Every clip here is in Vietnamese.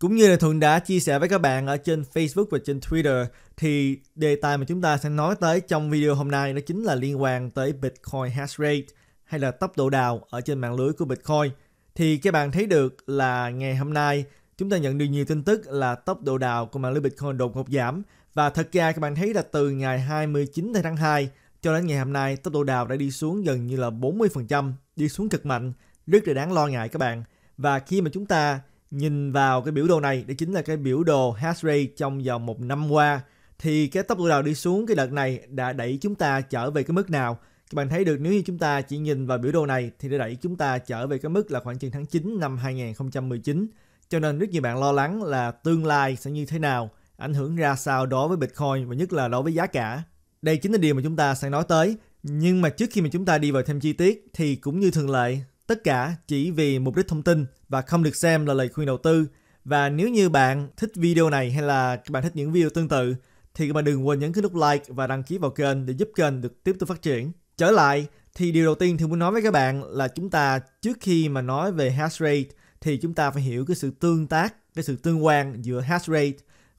Cũng như là Thuận đã chia sẻ với các bạn ở trên Facebook và trên Twitter, thì đề tài mà chúng ta sẽ nói tới trong video hôm nay đó chính là liên quan tới Bitcoin Hashrate hay là tốc độ đào ở trên mạng lưới của Bitcoin. Thì các bạn thấy được là ngày hôm nay chúng ta nhận được nhiều tin tức là tốc độ đào của mạng lưới Bitcoin đột ngột giảm. Và thật ra các bạn thấy là từ ngày 29 tháng 2 cho đến ngày hôm nay, tốc độ đào đã đi xuống gần như là 40%, đi xuống cực mạnh, rất là đáng lo ngại các bạn. Và khi mà chúng ta nhìn vào cái biểu đồ này, đó chính là cái biểu đồ Hashrate trong vòng một năm qua, thì cái tốc độ đào đi xuống cái đợt này đã đẩy chúng ta trở về cái mức nào? Các bạn thấy được nếu như chúng ta chỉ nhìn vào biểu đồ này thì đã đẩy chúng ta trở về cái mức là khoảng chừng tháng 9 năm 2019. Cho nên rất nhiều bạn lo lắng là tương lai sẽ như thế nào, ảnh hưởng ra sao đối với Bitcoin và nhất là đối với giá cả. Đây chính là điều mà chúng ta sẽ nói tới. Nhưng mà trước khi mà chúng ta đi vào thêm chi tiết thì cũng như thường lệ, tất cả chỉ vì mục đích thông tin và không được xem là lời khuyên đầu tư. Và nếu như bạn thích video này hay là các bạn thích những video tương tự thì các bạn đừng quên nhấn cái nút like và đăng ký vào kênh để giúp kênh được tiếp tục phát triển. Trở lại thì điều đầu tiên thì muốn nói với các bạn là chúng ta trước khi mà nói về Hashrate thì chúng ta phải hiểu cái sự tương tác, cái sự tương quan giữa Hashrate,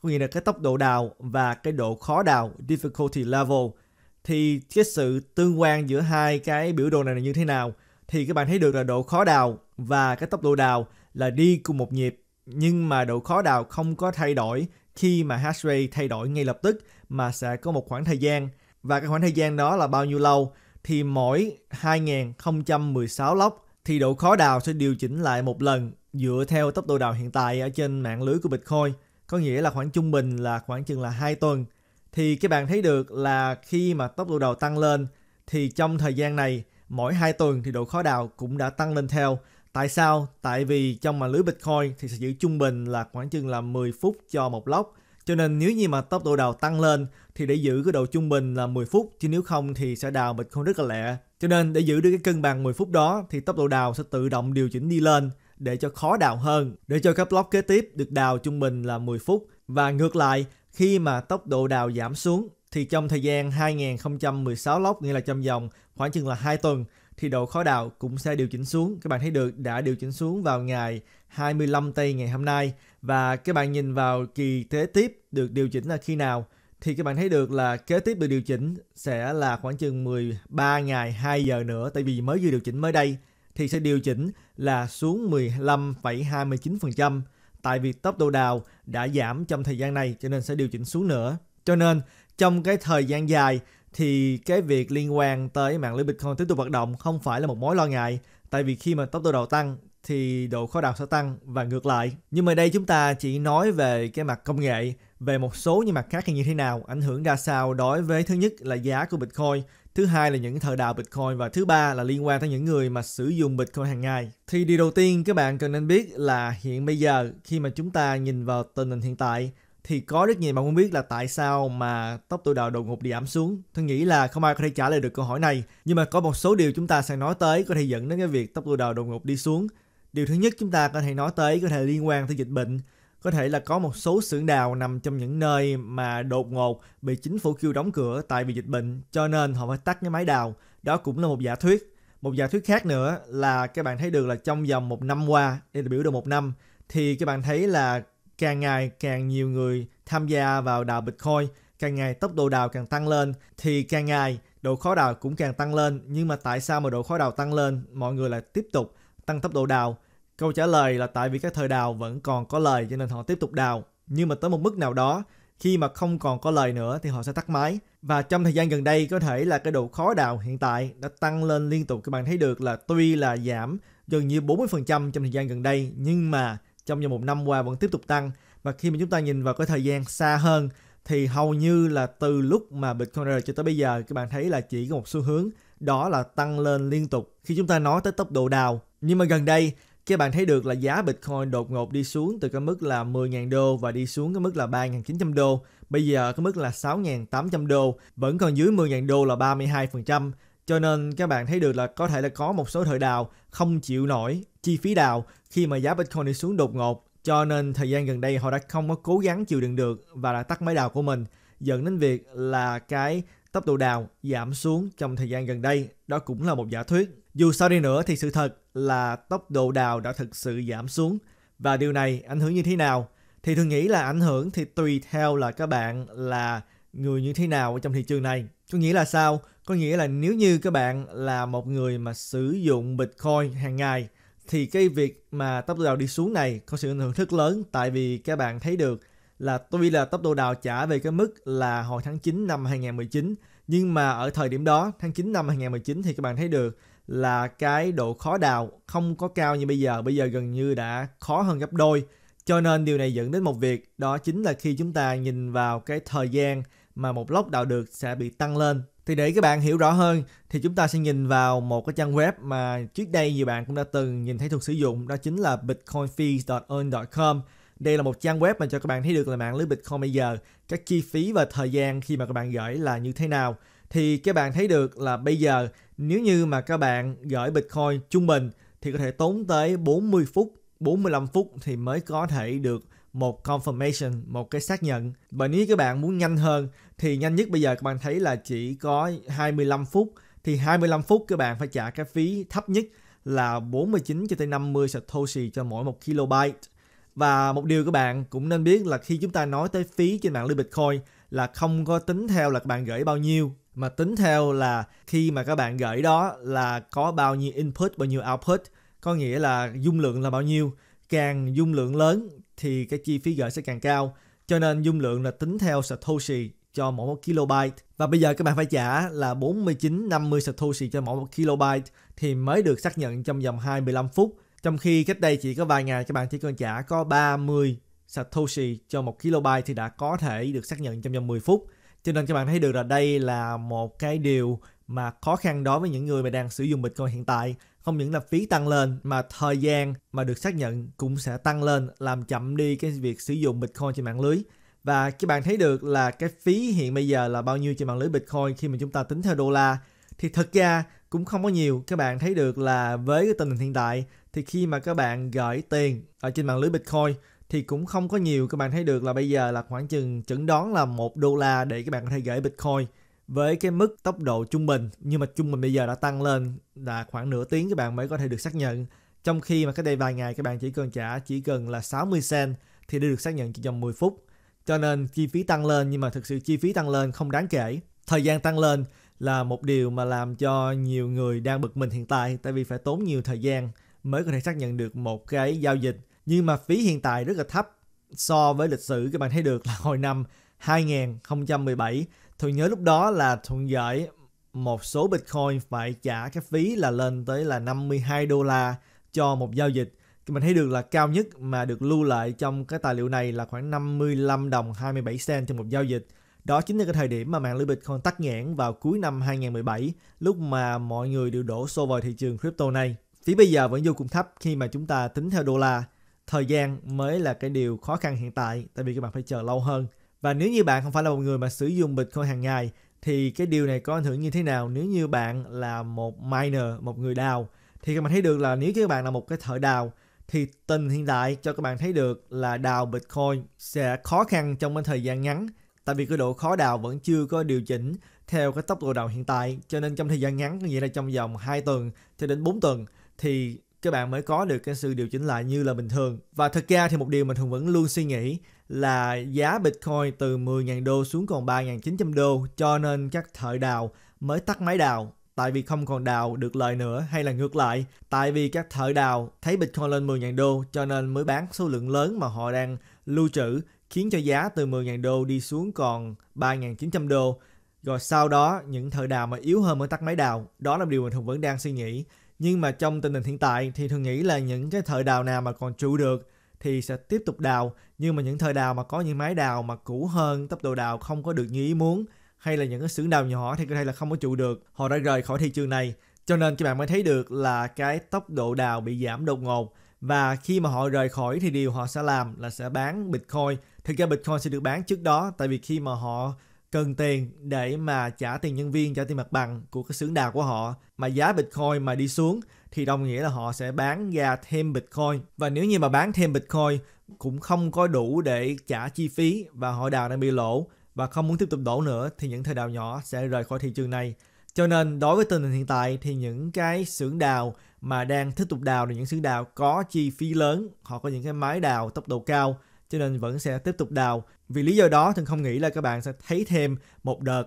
có nghĩa là cái tốc độ đào và cái độ khó đào, difficulty level. Thì cái sự tương quan giữa hai cái biểu đồ này là như thế nào? Thì các bạn thấy được là độ khó đào và cái tốc độ đào là đi cùng một nhịp, nhưng mà độ khó đào không có thay đổi khi mà Hashrate thay đổi ngay lập tức, mà sẽ có một khoảng thời gian. Và cái khoảng thời gian đó là bao nhiêu lâu? Thì mỗi 2016 lốc thì độ khó đào sẽ điều chỉnh lại một lần dựa theo tốc độ đào hiện tại ở trên mạng lưới của Bitcoin. Có nghĩa là khoảng trung bình là khoảng chừng là 2 tuần. Thì các bạn thấy được là khi mà tốc độ đào tăng lên thì trong thời gian này mỗi 2 tuần thì độ khó đào cũng đã tăng lên theo. Tại sao? Tại vì trong mạng lưới Bitcoin thì sẽ giữ trung bình là khoảng chừng là 10 phút cho một lốc. Cho nên nếu như mà tốc độ đào tăng lên thì để giữ cái độ trung bình là 10 phút, chứ nếu không thì sẽ đào Bitcoin rất là lẹ. Cho nên để giữ được cái cân bằng 10 phút đó thì tốc độ đào sẽ tự động điều chỉnh đi lên để cho khó đào hơn, để cho các block kế tiếp được đào trung bình là 10 phút. Và ngược lại, khi mà tốc độ đào giảm xuống thì trong thời gian 2016 block, nghĩa là trong vòng khoảng chừng là 2 tuần, thì độ khó đào cũng sẽ điều chỉnh xuống. Các bạn thấy được đã điều chỉnh xuống vào ngày 25 tây ngày hôm nay. Và các bạn nhìn vào kỳ kế tiếp được điều chỉnh là khi nào? Thì các bạn thấy được là kế tiếp được điều chỉnh sẽ là khoảng chừng 13 ngày 2 giờ nữa. Tại vì mới vừa điều chỉnh mới đây thì sẽ điều chỉnh là xuống 15,29%. Tại vì tốc độ đào đã giảm trong thời gian này cho nên sẽ điều chỉnh xuống nữa. Cho nên trong cái thời gian dài thì cái việc liên quan tới mạng lưới Bitcoin tiếp tục hoạt động không phải là một mối lo ngại. Tại vì khi mà tốc độ đào tăng thì độ khó đào sẽ tăng và ngược lại. Nhưng mà đây chúng ta chỉ nói về cái mặt công nghệ, về một số những mặt khác như thế nào, ảnh hưởng ra sao đối với thứ nhất là giá của Bitcoin, thứ hai là những thợ đào Bitcoin và thứ ba là liên quan tới những người mà sử dụng Bitcoin hàng ngày. Thì điều đầu tiên các bạn cần nên biết là hiện bây giờ khi mà chúng ta nhìn vào tình hình hiện tại thì có rất nhiều bạn muốn biết là tại sao mà tốc độ đào đột ngột đi giảm xuống. Tôi nghĩ là không ai có thể trả lời được câu hỏi này. Nhưng mà có một số điều chúng ta sẽ nói tới có thể dẫn đến cái việc tốc độ đào đột ngột đi xuống. Điều thứ nhất chúng ta có thể nói tới có thể liên quan tới dịch bệnh. Có thể là có một số xưởng đào nằm trong những nơi mà đột ngột bị chính phủ kêu đóng cửa tại vì dịch bệnh, cho nên họ phải tắt cái máy đào. Đó cũng là một giả thuyết. Một giả thuyết khác nữa là các bạn thấy được là trong vòng một năm qua, đây là biểu đồ một năm, thì các bạn thấy là càng ngày càng nhiều người tham gia vào đào Bitcoin, càng ngày tốc độ đào càng tăng lên thì càng ngày độ khó đào cũng càng tăng lên. Nhưng mà tại sao mà độ khó đào tăng lên mọi người lại tiếp tục tăng tốc độ đào? Câu trả lời là tại vì các thợ đào vẫn còn có lời cho nên họ tiếp tục đào. Nhưng mà tới một mức nào đó, khi mà không còn có lời nữa thì họ sẽ tắt máy. Và trong thời gian gần đây có thể là cái độ khó đào hiện tại đã tăng lên liên tục. Các bạn thấy được là tuy là giảm gần như 40% trong thời gian gần đây, nhưng mà trong vòng một năm qua vẫn tiếp tục tăng. Và khi mà chúng ta nhìn vào cái thời gian xa hơn thì hầu như là từ lúc mà Bitcoin ra đời cho tới bây giờ, các bạn thấy là chỉ có một xu hướng, đó là tăng lên liên tục khi chúng ta nói tới tốc độ đào. Nhưng mà gần đây các bạn thấy được là giá Bitcoin đột ngột đi xuống từ cái mức là 10.000 đô và đi xuống cái mức là 3.900 đô. Bây giờ cái mức là 6.800 đô, vẫn còn dưới 10.000 đô là 32%. Cho nên các bạn thấy được là có thể là có một số thợ đào không chịu nổi chi phí đào khi mà giá Bitcoin đi xuống đột ngột. Cho nên thời gian gần đây họ đã không có cố gắng chịu đựng được và đã tắt máy đào của mình, dẫn đến việc là cái tốc độ đào giảm xuống trong thời gian gần đây. Đó cũng là một giả thuyết. Dù sao đi nữa thì sự thật là tốc độ đào đã thực sự giảm xuống Và điều này ảnh hưởng như thế nào? Thì thường nghĩ là ảnh hưởng thì tùy theo là các bạn là người như thế nào ở trong thị trường này. Có nghĩa là sao? Có nghĩa là nếu như các bạn là một người mà sử dụng Bitcoin hàng ngày thì cái việc mà tốc độ đào đi xuống này có sự ảnh hưởng rất lớn, tại vì các bạn thấy được là tuy là tốc độ đào trả về cái mức là hồi tháng 9 năm 2019, nhưng mà ở thời điểm đó, tháng 9 năm 2019 thì các bạn thấy được là cái độ khó đào không có cao như bây giờ gần như đã khó hơn gấp đôi. Cho nên điều này dẫn đến một việc, đó chính là khi chúng ta nhìn vào cái thời gian mà một lốc đào được sẽ bị tăng lên. Thì để các bạn hiểu rõ hơn thì chúng ta sẽ nhìn vào một cái trang web mà trước đây nhiều bạn cũng đã từng nhìn thấy thuộc sử dụng, đó chính là bitcoinfees.earn.com. Đây là một trang web mà cho các bạn thấy được là mạng lưới Bitcoin bây giờ, các chi phí và thời gian khi mà các bạn gửi là như thế nào. Thì các bạn thấy được là bây giờ nếu như mà các bạn gửi Bitcoin trung bình thì có thể tốn tới 40 phút, 45 phút thì mới có thể được một confirmation, một cái xác nhận. Và nếu các bạn muốn nhanh hơn thì nhanh nhất bây giờ các bạn thấy là chỉ có 25 phút. Thì 25 phút các bạn phải trả cái phí thấp nhất là 49 cho tới 50 Satoshi cho mỗi 1 kilobyte. Và một điều các bạn cũng nên biết là khi chúng ta nói tới phí trên mạng lưới Bitcoin là không có tính theo là các bạn gửi bao nhiêu, mà tính theo là khi mà các bạn gửi đó là có bao nhiêu input, bao nhiêu output, có nghĩa là dung lượng là bao nhiêu. Càng dung lượng lớn thì cái chi phí gửi sẽ càng cao. Cho nên dung lượng là tính theo Satoshi cho mỗi 1 kilobyte. Và bây giờ các bạn phải trả là 49-50 Satoshi cho mỗi 1 kilobyte thì mới được xác nhận trong vòng 25 phút. Trong khi cách đây chỉ có vài ngày các bạn chỉ cần trả có 30 Satoshi cho 1 kilobyte thì đã có thể được xác nhận trong vòng 10 phút. Cho nên các bạn thấy được là đây là một cái điều mà khó khăn đối với những người mà đang sử dụng Bitcoin hiện tại. Không những là phí tăng lên mà thời gian mà được xác nhận cũng sẽ tăng lên, làm chậm đi cái việc sử dụng Bitcoin trên mạng lưới. Và các bạn thấy được là cái phí hiện bây giờ là bao nhiêu trên mạng lưới Bitcoin khi mà chúng ta tính theo đô la thì thật ra cũng không có nhiều. Các bạn thấy được là với cái tình hình hiện tại thì khi mà các bạn gửi tiền ở trên mạng lưới Bitcoin thì cũng không có nhiều. Các bạn thấy được là bây giờ là khoảng chừng chẩn đoán là 1 đô la để các bạn có thể gửi Bitcoin với cái mức tốc độ trung bình. Nhưng mà trung bình bây giờ đã tăng lên là khoảng nửa tiếng các bạn mới có thể được xác nhận. Trong khi mà cách đây vài ngày các bạn chỉ cần trả chỉ cần là 60 cent thì đã được xác nhận trong 10 phút. Cho nên chi phí tăng lên, nhưng mà thực sự chi phí tăng lên không đáng kể. Thời gian tăng lên là một điều mà làm cho nhiều người đang bực mình hiện tại, tại vì phải tốn nhiều thời gian mới có thể xác nhận được một cái giao dịch. Nhưng mà phí hiện tại rất là thấp so với lịch sử. Các bạn thấy được là hồi năm 2017, Thuận nhớ lúc đó là Thuận gửi một số Bitcoin phải trả cái phí là lên tới là 52 đô la cho một giao dịch. Các bạn thấy được là cao nhất mà được lưu lại trong cái tài liệu này là khoảng 55 đồng 27 cent cho một giao dịch. Đó chính là cái thời điểm mà mạng lưới Bitcoin tắc nghẽn vào cuối năm 2017, lúc mà mọi người đều đổ xô vào thị trường crypto này. Phí bây giờ vẫn vô cùng thấp khi mà chúng ta tính theo đô la. Thời gian mới là cái điều khó khăn hiện tại, tại vì các bạn phải chờ lâu hơn. Và nếu như bạn không phải là một người mà sử dụng Bitcoin hàng ngày thì cái điều này có ảnh hưởng như thế nào? Nếu như bạn là một miner, một người đào, thì các bạn thấy được là nếu các bạn là một cái thợ đào thì tình hiện tại cho các bạn thấy được là đào Bitcoin sẽ khó khăn trong cái thời gian ngắn, tại vì cái độ khó đào vẫn chưa có điều chỉnh theo cái tốc độ đào hiện tại. Cho nên trong thời gian ngắn, có nghĩa là trong vòng 2 tuần cho đến 4 tuần thì các bạn mới có được cái sự điều chỉnh lại như là bình thường. Và thật ra thì một điều mình thường vẫn luôn suy nghĩ là giá Bitcoin từ 10.000 đô xuống còn 3.900 đô, cho nên các thợ đào mới tắt máy đào, tại vì không còn đào được lời nữa, hay là ngược lại, tại vì các thợ đào thấy Bitcoin lên 10.000 đô cho nên mới bán số lượng lớn mà họ đang lưu trữ, khiến cho giá từ 10.000 đô đi xuống còn 3.900 đô. Rồi sau đó những thợ đào mà yếu hơn mới tắt máy đào. Đó là điều mình thường vẫn đang suy nghĩ. Nhưng mà trong tình hình hiện tại thì thường nghĩ là những cái thợ đào nào mà còn trụ được thì sẽ tiếp tục đào. Nhưng mà những thợ đào mà có những máy đào mà cũ hơn, tốc độ đào không có được như ý muốn, hay là những cái xưởng đào nhỏ thì có thể là không có trụ được, họ đã rời khỏi thị trường này. Cho nên các bạn mới thấy được là cái tốc độ đào bị giảm đột ngột. Và khi mà họ rời khỏi thì điều họ sẽ làm là sẽ bán Bitcoin. Thực ra Bitcoin sẽ được bán trước đó, tại vì khi mà họ cần tiền để mà trả tiền nhân viên, trả tiền mặt bằng của cái xưởng đào của họ, mà giá Bitcoin mà đi xuống thì đồng nghĩa là họ sẽ bán ra thêm Bitcoin. Và nếu như mà bán thêm Bitcoin cũng không có đủ để trả chi phí và họ đào đang bị lỗ và không muốn tiếp tục đổ nữa thì những thợ đào nhỏ sẽ rời khỏi thị trường này. Cho nên đối với tình hình hiện tại thì những cái xưởng đào mà đang tiếp tục đào là những xưởng đào có chi phí lớn, họ có những cái máy đào tốc độ cao, cho nên vẫn sẽ tiếp tục đào. Vì lý do đó Thuận không nghĩ là các bạn sẽ thấy thêm một đợt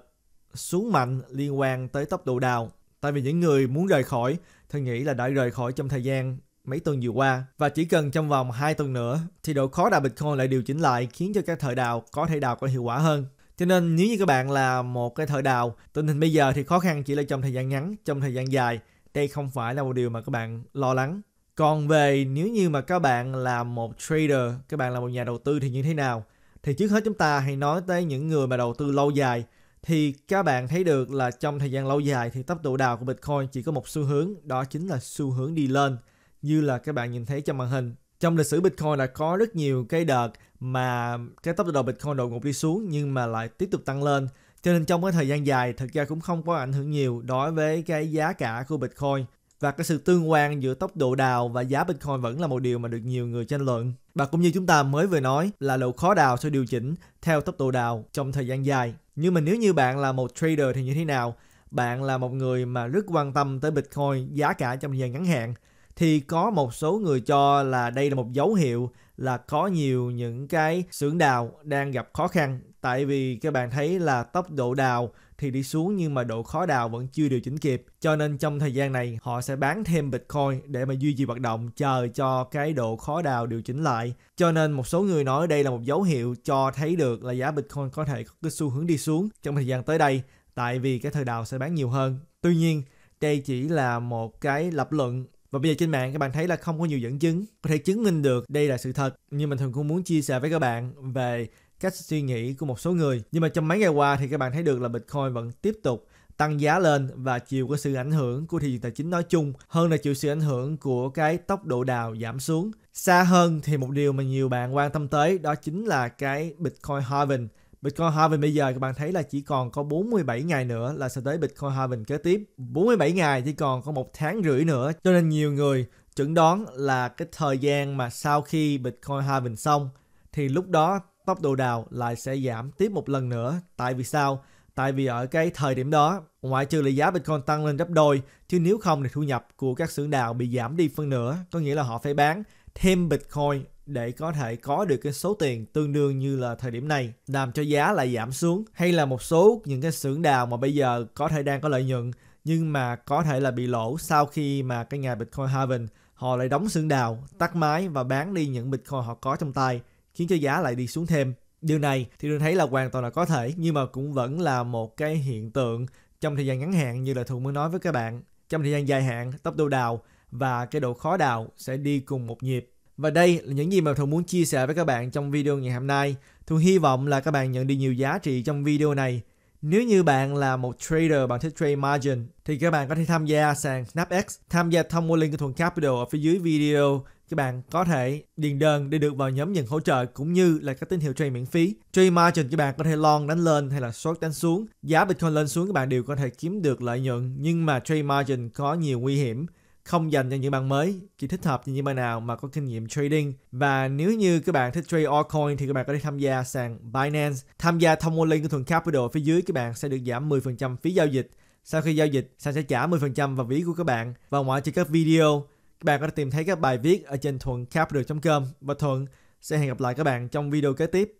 xuống mạnh liên quan tới tốc độ đào. Tại vì những người muốn rời khỏi, Thuận nghĩ là đã rời khỏi trong thời gian mấy tuần vừa qua, và chỉ cần trong vòng 2 tuần nữa thì độ khó đào Bitcoin lại điều chỉnh lại, khiến cho các thợ đào có thể đào có hiệu quả hơn. Cho nên nếu như các bạn là một cái thợ đào, tình hình bây giờ thì khó khăn chỉ là trong thời gian ngắn, trong thời gian dài đây không phải là một điều mà các bạn lo lắng. Còn về nếu như mà các bạn là một trader, các bạn là một nhà đầu tư thì như thế nào? Thì trước hết chúng ta hãy nói tới những người mà đầu tư lâu dài. Thì các bạn thấy được là trong thời gian lâu dài thì tốc độ đào của Bitcoin chỉ có một xu hướng, đó chính là xu hướng đi lên. Như là các bạn nhìn thấy trong màn hình, trong lịch sử Bitcoin là có rất nhiều cái đợt mà cái tốc độ đào Bitcoin đột ngột đi xuống nhưng mà lại tiếp tục tăng lên. Cho nên trong cái thời gian dài thực ra cũng không có ảnh hưởng nhiều đối với cái giá cả của Bitcoin. Và cái sự tương quan giữa tốc độ đào và giá Bitcoin vẫn là một điều mà được nhiều người tranh luận. Và cũng như chúng ta mới vừa nói là độ khó đào sẽ điều chỉnh theo tốc độ đào trong thời gian dài. Nhưng mà nếu như bạn là một trader thì như thế nào? Bạn là một người mà rất quan tâm tới Bitcoin, giá cả trong thời gian ngắn hạn. Thì có một số người cho là đây là một dấu hiệu là có nhiều những cái xưởng đào đang gặp khó khăn. Tại vì các bạn thấy là tốc độ đào thì đi xuống nhưng mà độ khó đào vẫn chưa điều chỉnh kịp. Cho nên trong thời gian này họ sẽ bán thêm Bitcoin để mà duy trì hoạt động, chờ cho cái độ khó đào điều chỉnh lại. Cho nên một số người nói đây là một dấu hiệu cho thấy được là giá Bitcoin có thể có cái xu hướng đi xuống trong thời gian tới đây. Tại vì cái thời đào sẽ bán nhiều hơn. Tuy nhiên đây chỉ là một cái lập luận. Và bây giờ trên mạng các bạn thấy là không có nhiều dẫn chứng có thể chứng minh được đây là sự thật. Nhưng mình thường cũng muốn chia sẻ với các bạn về cách suy nghĩ của một số người. Nhưng mà trong mấy ngày qua thì các bạn thấy được là Bitcoin vẫn tiếp tục tăng giá lên và chịu cái sự ảnh hưởng của thị trường tài chính nói chung hơn là chịu sự ảnh hưởng của cái tốc độ đào giảm xuống. Xa hơn thì một điều mà nhiều bạn quan tâm tới đó chính là cái Bitcoin halving. Bitcoin halving bây giờ các bạn thấy là chỉ còn có 47 ngày nữa là sẽ tới Bitcoin halving kế tiếp. 47 ngày chỉ còn có 1,5 tháng nữa, cho nên nhiều người chẩn đoán là cái thời gian mà sau khi Bitcoin halving xong thì lúc đó tốc độ đào lại sẽ giảm tiếp một lần nữa. Tại vì sao? Tại vì ở cái thời điểm đó, ngoại trừ là giá Bitcoin tăng lên gấp đôi, chứ nếu không thì thu nhập của các xưởng đào bị giảm đi phân nửa, có nghĩa là họ phải bán thêm Bitcoin để có thể có được cái số tiền tương đương như là thời điểm này, làm cho giá lại giảm xuống. Hay là một số những cái xưởng đào mà bây giờ có thể đang có lợi nhuận nhưng mà có thể là bị lỗ sau khi mà cái ngày Bitcoin halving, họ lại đóng xưởng đào, tắt máy và bán đi những Bitcoin họ có trong tay, khiến cho giá lại đi xuống thêm. Điều này thì tôi thấy là hoàn toàn là có thể, nhưng mà cũng vẫn là một cái hiện tượng trong thời gian ngắn hạn như là Thuận mới nói với các bạn. Trong thời gian dài hạn, tốc độ đào và cái độ khó đào sẽ đi cùng một nhịp. Và đây là những gì mà Thuận muốn chia sẻ với các bạn trong video ngày hôm nay. Thuận hy vọng là các bạn nhận được nhiều giá trị trong video này. Nếu như bạn là một trader, bạn thích trade margin thì các bạn có thể tham gia sàn SnapEx, tham gia thông qua link của Thuận Capital ở phía dưới video. Các bạn có thể điền đơn để được vào nhóm nhận hỗ trợ cũng như là các tín hiệu trade miễn phí. Trade margin các bạn có thể long đánh lên hay là short đánh xuống. Giá Bitcoin lên xuống các bạn đều có thể kiếm được lợi nhuận, nhưng mà trade margin có nhiều nguy hiểm, không dành cho những bạn mới, chỉ thích hợp cho những bạn nào mà có kinh nghiệm trading. Và nếu như các bạn thích trade altcoin thì các bạn có thể tham gia sàn Binance, tham gia thông qua link của Thuận Capital phía dưới, các bạn sẽ được giảm 10% phí giao dịch. Sau khi giao dịch, sàn sẽ trả 10% vào ví của các bạn. Và ngoài trừ các video, các bạn có thể tìm thấy các bài viết ở trên thuancapital.com. Và Thuận sẽ hẹn gặp lại các bạn trong video kế tiếp.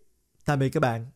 Tạm biệt các bạn.